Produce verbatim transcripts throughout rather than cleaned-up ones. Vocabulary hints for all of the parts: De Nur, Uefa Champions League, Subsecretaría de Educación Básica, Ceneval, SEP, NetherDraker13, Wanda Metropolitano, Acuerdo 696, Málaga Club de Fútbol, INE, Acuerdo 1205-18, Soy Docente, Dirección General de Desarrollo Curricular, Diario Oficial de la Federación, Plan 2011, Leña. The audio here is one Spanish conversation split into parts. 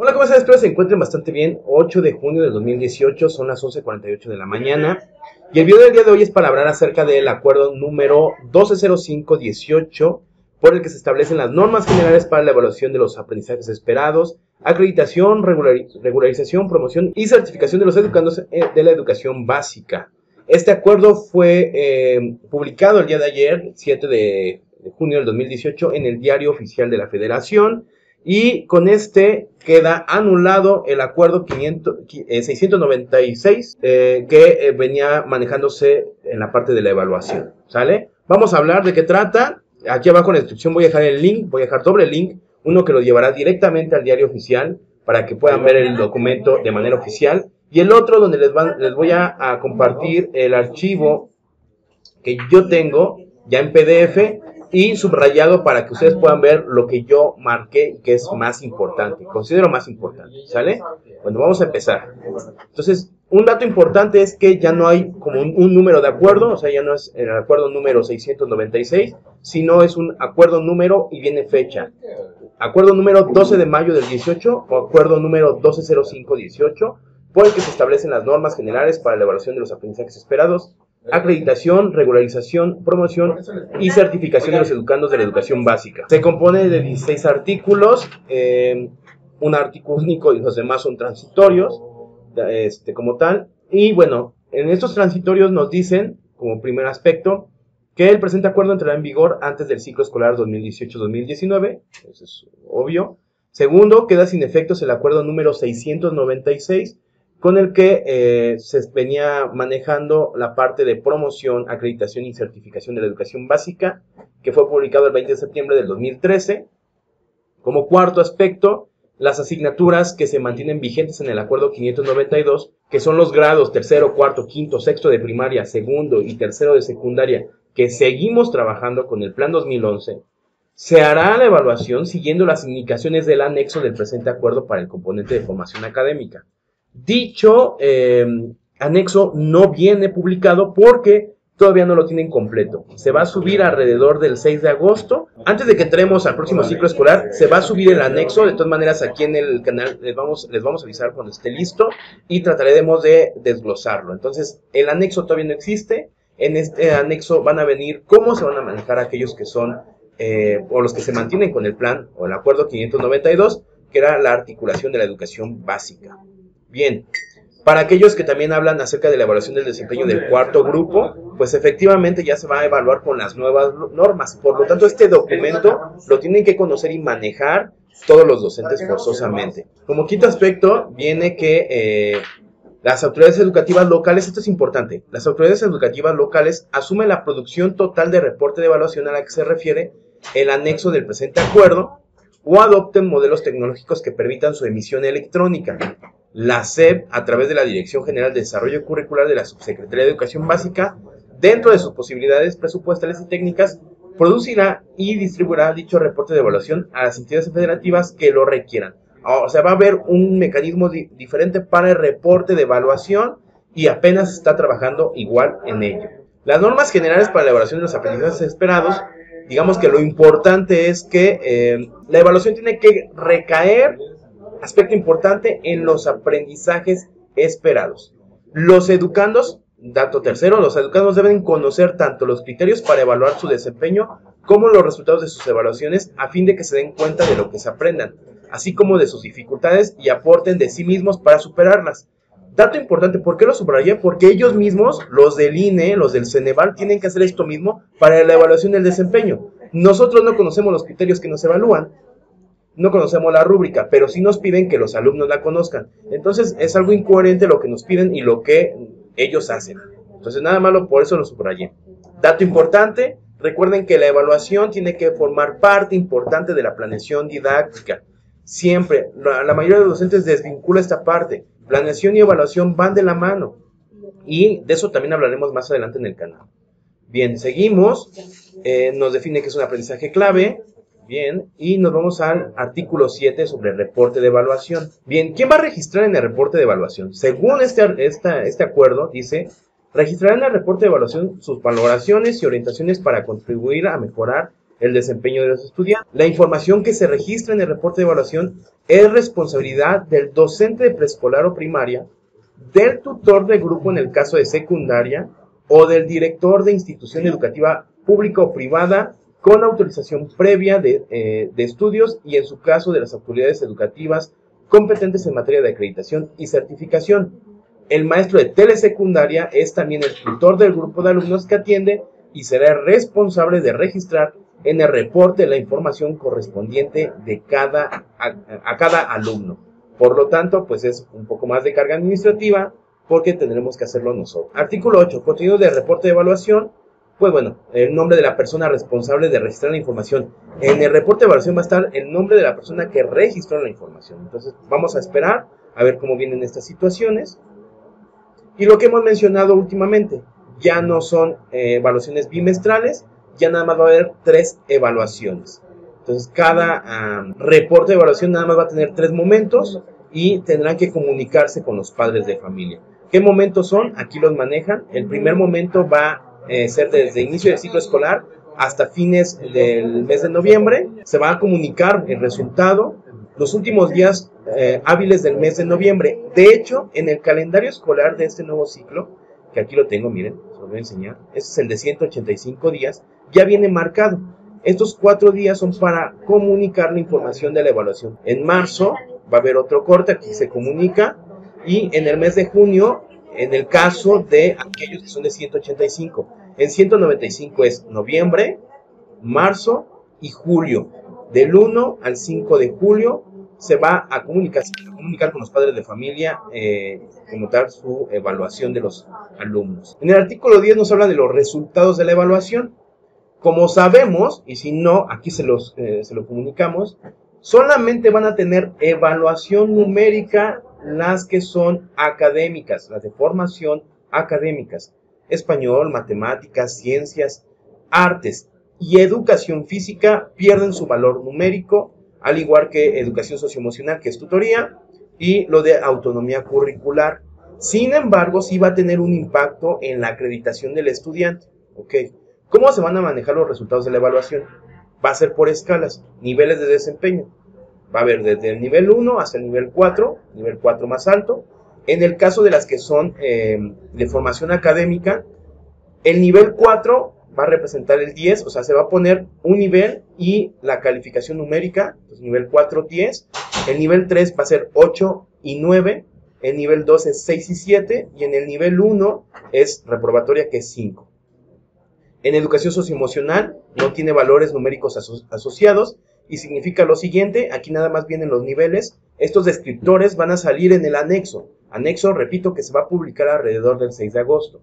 Hola, ¿cómo están? Espero se encuentren bastante bien. ocho de junio del dos mil dieciocho, son las once cuarenta y ocho de la mañana. Y el video del día de hoy es para hablar acerca del acuerdo número doce cero cinco dieciocho, por el que se establecen las normas generales para la evaluación de los aprendizajes esperados, acreditación, regularización, promoción y certificación de los educandos de la educación básica. Este acuerdo fue eh, publicado el día de ayer, siete de junio del dos mil dieciocho, en el Diario Oficial de la Federación, y con este queda anulado el acuerdo seiscientos noventa y seis eh, que eh, venía manejándose en la parte de la evaluación, ¿sale? Vamos a hablar de qué trata. Aquí abajo en la descripción voy a dejar el link, voy a dejar doble link, uno que lo llevará directamente al Diario Oficial para que puedan ver el documento de manera oficial, y el otro donde les, van, les voy a, a compartir el archivo que yo tengo ya en P D F y subrayado para que ustedes puedan ver lo que yo marqué y que es más importante, considero más importante, ¿sale? Bueno, vamos a empezar. Entonces, un dato importante es que ya no hay como un, un número de acuerdo, o sea, ya no es el acuerdo número seiscientos noventa y seis, sino es un acuerdo número y viene fecha. Acuerdo número doce de mayo del dieciocho o acuerdo número doce cero cinco dieciocho, por el que se establecen las normas generales para la evaluación de los aprendizajes esperados, acreditación, regularización, promoción y certificación de los educandos de la educación básica. Se compone de dieciséis artículos, eh, un artículo único y los demás son transitorios, este, como tal. Y bueno, en estos transitorios nos dicen, como primer aspecto, que el presente acuerdo entrará en vigor antes del ciclo escolar dos mil dieciocho dos mil diecinueve, eso es obvio. Segundo, queda sin efectos el acuerdo número seiscientos noventa y seis, con el que eh, se venía manejando la parte de promoción, acreditación y certificación de la educación básica, que fue publicado el veinte de septiembre del dos mil trece. Como cuarto aspecto, las asignaturas que se mantienen vigentes en el acuerdo quinientos noventa y dos, que son los grados tercero, cuarto, quinto, sexto de primaria, segundo y tercero de secundaria, que seguimos trabajando con el Plan dos mil once, se hará la evaluación siguiendo las indicaciones del anexo del presente acuerdo para el componente de formación académica. Dicho eh, anexo no viene publicado porque todavía no lo tienen completo. Se va a subir alrededor del seis de agosto. Antes de que entremos al próximo ciclo escolar, se va a subir el anexo. De todas maneras, aquí en el canal les vamos, les vamos a avisar cuando esté listo y trataremos de desglosarlo. Entonces, el anexo todavía no existe. En este anexo van a venir cómo se van a manejar aquellos que son, eh, o los que se mantienen con el plan o el acuerdo quinientos noventa y dos, que era la articulación de la educación básica. Bien, para aquellos que también hablan acerca de la evaluación del desempeño del cuarto grupo, pues efectivamente ya se va a evaluar con las nuevas normas. Por lo tanto, este documento lo tienen que conocer y manejar todos los docentes forzosamente. Como quinto aspecto, viene que eh, las autoridades educativas locales, esto es importante, las autoridades educativas locales asumen la producción total de reporte de evaluación a la que se refiere el anexo del presente acuerdo o adopten modelos tecnológicos que permitan su emisión electrónica. La S E P, a través de la Dirección General de Desarrollo Curricular de la Subsecretaría de Educación Básica, dentro de sus posibilidades presupuestales y técnicas, producirá y distribuirá dicho reporte de evaluación a las entidades federativas que lo requieran. O sea, va a haber un mecanismo di- diferente para el reporte de evaluación y apenas está trabajando igual en ello. Las normas generales para la evaluación de los aprendizajes esperados, digamos que lo importante es que eh, la evaluación tiene que recaer, aspecto importante, en los aprendizajes esperados. Los educandos, dato tercero, los educandos deben conocer tanto los criterios para evaluar su desempeño como los resultados de sus evaluaciones a fin de que se den cuenta de lo que se aprendan, así como de sus dificultades y aporten de sí mismos para superarlas. Dato importante, ¿por qué lo subrayé? Porque ellos mismos, los del I N E, los del Ceneval, tienen que hacer esto mismo para la evaluación del desempeño. Nosotros no conocemos los criterios que nos evalúan, no conocemos la rúbrica, pero sí nos piden que los alumnos la conozcan. Entonces, es algo incoherente lo que nos piden y lo que ellos hacen. Entonces, nada malo, por eso lo subrayé. Dato importante, recuerden que la evaluación tiene que formar parte importante de la planeación didáctica. Siempre, la, la mayoría de los docentes desvincula esta parte. Planeación y evaluación van de la mano. Y de eso también hablaremos más adelante en el canal. Bien, seguimos. Eh, nos define que es un aprendizaje clave. Bien, y nos vamos al artículo siete sobre el reporte de evaluación. Bien, ¿quién va a registrar en el reporte de evaluación? Según este, esta, este acuerdo, dice, registrarán en el reporte de evaluación sus valoraciones y orientaciones para contribuir a mejorar el desempeño de los estudiantes. La información que se registra en el reporte de evaluación es responsabilidad del docente de preescolar o primaria, del tutor de grupo en el caso de secundaria o del director de institución educativa pública o privada con autorización previa de, eh, de estudios y en su caso de las autoridades educativas competentes en materia de acreditación y certificación. El maestro de telesecundaria es también el tutor del grupo de alumnos que atiende y será responsable de registrar en el reporte la información correspondiente de cada, a, a cada alumno. Por lo tanto, pues es un poco más de carga administrativa porque tendremos que hacerlo nosotros. Artículo ocho. Contenido del reporte de evaluación. Pues bueno, el nombre de la persona responsable de registrar la información. En el reporte de evaluación va a estar el nombre de la persona que registró la información. Entonces, vamos a esperar a ver cómo vienen estas situaciones. Y lo que hemos mencionado últimamente, ya no son eh, evaluaciones bimestrales, ya nada más va a haber tres evaluaciones. Entonces, cada um, reporte de evaluación nada más va a tener tres momentos y tendrán que comunicarse con los padres de familia. ¿Qué momentos son? Aquí los manejan. El primer momento va a eh, ser desde el inicio del ciclo escolar hasta fines del mes de noviembre. Se va a comunicar el resultado los últimos días eh, hábiles del mes de noviembre. De hecho, en el calendario escolar de este nuevo ciclo, que aquí lo tengo, miren, se lo voy a enseñar. Este es el de ciento ochenta y cinco días, ya viene marcado. Estos cuatro días son para comunicar la información de la evaluación. En marzo va a haber otro corte, aquí se comunica. Y en el mes de junio, en el caso de aquellos que son de ciento ochenta y cinco. En ciento noventa y cinco es noviembre, marzo y julio. Del uno al cinco de julio se va a comunicar, a comunicar con los padres de familia, eh, como tal, su evaluación de los alumnos. En el artículo diez nos habla de los resultados de la evaluación. Como sabemos, y si no, aquí se los eh, se lo comunicamos, solamente van a tener evaluación numérica las que son académicas, las de formación académicas, español, matemáticas, ciencias, artes y educación física pierden su valor numérico, al igual que educación socioemocional, que es tutoría, y lo de autonomía curricular. Sin embargo, sí va a tener un impacto en la acreditación del estudiante, ¿ok? ¿Cómo se van a manejar los resultados de la evaluación? Va a ser por escalas, niveles de desempeño. Va a haber desde el nivel uno hasta el nivel cuatro, nivel cuatro más alto. En el caso de las que son eh, de formación académica, el nivel cuatro va a representar el diez, o sea, se va a poner un nivel y la calificación numérica, pues nivel cuatro, diez. El nivel tres va a ser ocho y nueve. El nivel dos es seis y siete. Y en el nivel uno es reprobatoria, que es cinco. En educación socioemocional no tiene valores numéricos aso- asociados y significa lo siguiente, aquí nada más vienen los niveles, estos descriptores van a salir en el anexo, anexo, repito, que se va a publicar alrededor del seis de agosto.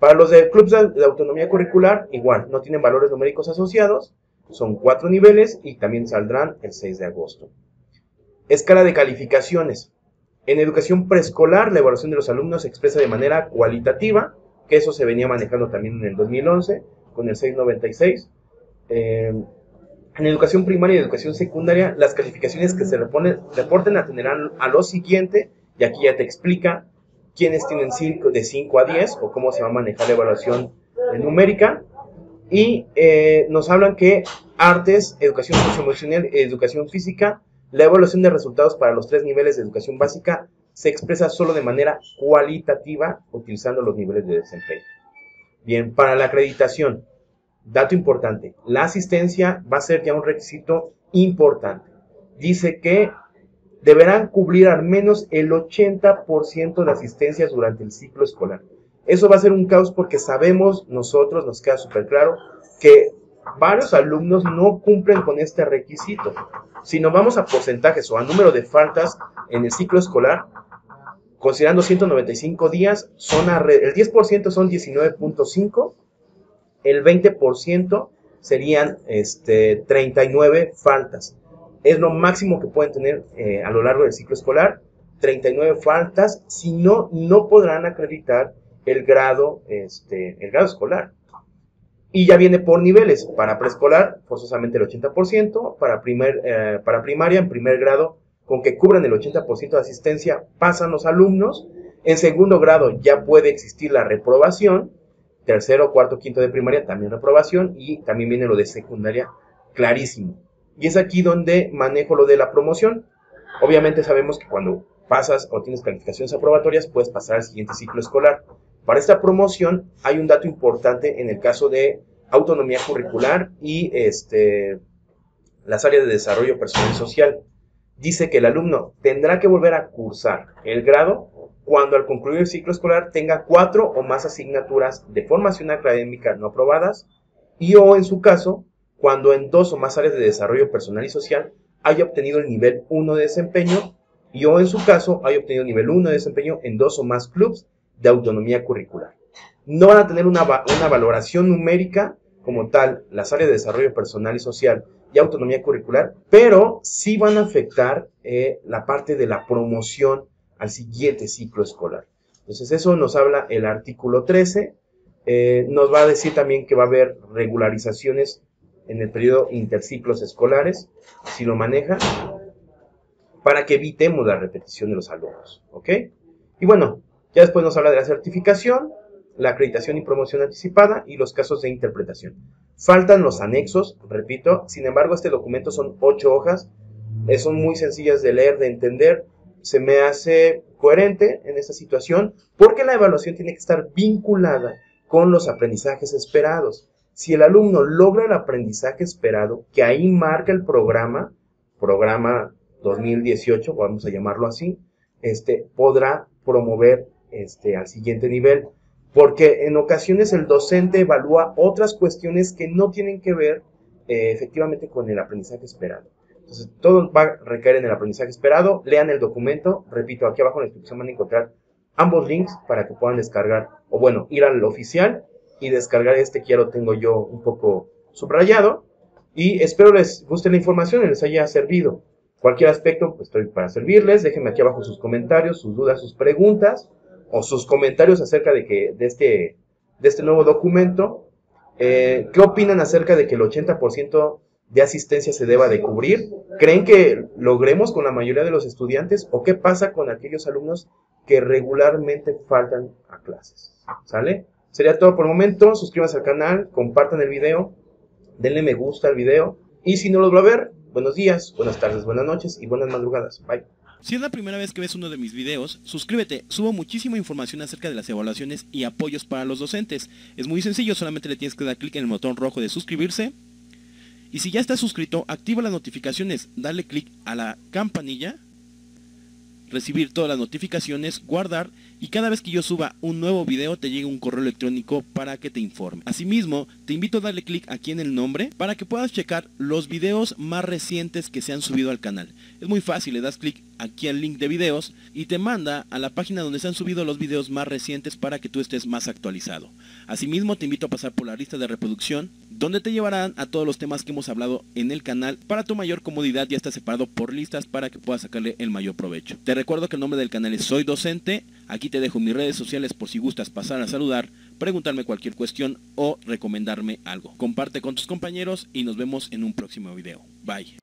Para los de clubes de autonomía curricular, igual, no tienen valores numéricos asociados, son cuatro niveles y también saldrán el seis de agosto. Escala de calificaciones. En educación preescolar, la evaluación de los alumnos se expresa de manera cualitativa, que eso se venía manejando también en el dos mil once, con el seiscientos noventa y seis. Eh, en educación primaria y educación secundaria, las calificaciones que se reponen, reporten atenderán a lo siguiente, y aquí ya te explica quiénes tienen cinco, de cinco a diez, o cómo se va a manejar la evaluación numérica, y eh, nos hablan que artes, educación socioemocional y educación física, la evaluación de resultados para los tres niveles de educación básica se expresa solo de manera cualitativa utilizando los niveles de desempeño. Bien, para la acreditación, dato importante, la asistencia va a ser ya un requisito importante. Dice que deberán cubrir al menos el ochenta por ciento de asistencias durante el ciclo escolar. Eso va a ser un caos porque sabemos nosotros, nos queda súper claro, que varios alumnos no cumplen con este requisito. Si nos vamos a porcentajes o a número de faltas en el ciclo escolar, considerando ciento noventa y cinco días, son el diez por ciento son diecinueve punto cinco, el veinte por ciento serían este, treinta y nueve faltas. Es lo máximo que pueden tener eh, a lo largo del ciclo escolar, treinta y nueve faltas, si no, no podrán acreditar el grado, este, el grado escolar. Y ya viene por niveles, para preescolar forzosamente el ochenta por ciento, para, primer, eh, para primaria en primer grado con que cubran el ochenta por ciento de asistencia pasan los alumnos, en segundo grado ya puede existir la reprobación, tercero, cuarto, quinto de primaria, también reprobación, y también viene lo de secundaria, clarísimo. Y es aquí donde manejo lo de la promoción. Obviamente sabemos que cuando pasas o tienes calificaciones aprobatorias, puedes pasar al siguiente ciclo escolar. Para esta promoción hay un dato importante en el caso de autonomía curricular y este, las áreas de desarrollo personal y social. Dice que el alumno tendrá que volver a cursar el grado cuando al concluir el ciclo escolar tenga cuatro o más asignaturas de formación académica no aprobadas y o, en su caso, cuando en dos o más áreas de desarrollo personal y social haya obtenido el nivel uno de desempeño y o, en su caso, haya obtenido el nivel uno de desempeño en dos o más clubs de autonomía curricular. No van a tener una, una valoración numérica como tal las áreas de desarrollo personal y social y autonomía curricular, pero sí van a afectar eh, la parte de la promoción al siguiente ciclo escolar. Entonces eso nos habla el artículo trece, eh, nos va a decir también que va a haber regularizaciones en el periodo interciclos escolares, si lo maneja, para que evitemos la repetición de los alumnos, ¿ok? Y bueno, ya después nos habla de la certificación, la acreditación y promoción anticipada y los casos de interpretación. Faltan los anexos, repito, sin embargo este documento son ocho hojas, eh, son muy sencillas de leer, de entender, se me hace coherente en esta situación porque la evaluación tiene que estar vinculada con los aprendizajes esperados. Si el alumno logra el aprendizaje esperado, que ahí marca el programa, programa dos mil dieciocho, vamos a llamarlo así, este, podrá promover este, al siguiente nivel, porque en ocasiones el docente evalúa otras cuestiones que no tienen que ver eh, efectivamente con el aprendizaje esperado. Entonces, todo va a recaer en el aprendizaje esperado. Lean el documento. Repito, aquí abajo en la descripción van a encontrar ambos links para que puedan descargar, o bueno, ir al oficial y descargar este que ya lo tengo yo un poco subrayado. Y espero les guste la información y les haya servido. Cualquier aspecto, pues estoy para servirles. Déjenme aquí abajo sus comentarios, sus dudas, sus preguntas, o sus comentarios acerca de, que, de, este, de este nuevo documento. Eh, ¿Qué opinan acerca de que el ochenta por ciento... de asistencia se deba de cubrir? ¿Creen que logremos con la mayoría de los estudiantes? ¿O qué pasa con aquellos alumnos que regularmente faltan a clases? ¿Sale? Sería todo por el momento. Suscríbanse al canal, compartan el video, denle me gusta al video. Y si no los va a ver, buenos días, buenas tardes, buenas noches y buenas madrugadas. Bye. Si es la primera vez que ves uno de mis videos, suscríbete, subo muchísima información acerca de las evaluaciones y apoyos para los docentes. Es muy sencillo, solamente le tienes que dar clic en el botón rojo de suscribirse. Y si ya estás suscrito, activa las notificaciones, dale clic a la campanilla, recibir todas las notificaciones, guardar, y cada vez que yo suba un nuevo video te llegue un correo electrónico para que te informe. Asimismo, te invito a darle clic aquí en el nombre para que puedas checar los videos más recientes que se han subido al canal. Es muy fácil, le das clic aquí al link de videos y te manda a la página donde se han subido los videos más recientes para que tú estés más actualizado. Asimismo, te invito a pasar por la lista de reproducción donde te llevarán a todos los temas que hemos hablado en el canal. Para tu mayor comodidad ya está separado por listas para que puedas sacarle el mayor provecho. Te recuerdo que el nombre del canal es Soy Docente. Aquí te dejo mis redes sociales por si gustas pasar a saludar, preguntarme cualquier cuestión o recomendarme algo. Comparte con tus compañeros y nos vemos en un próximo video. Bye.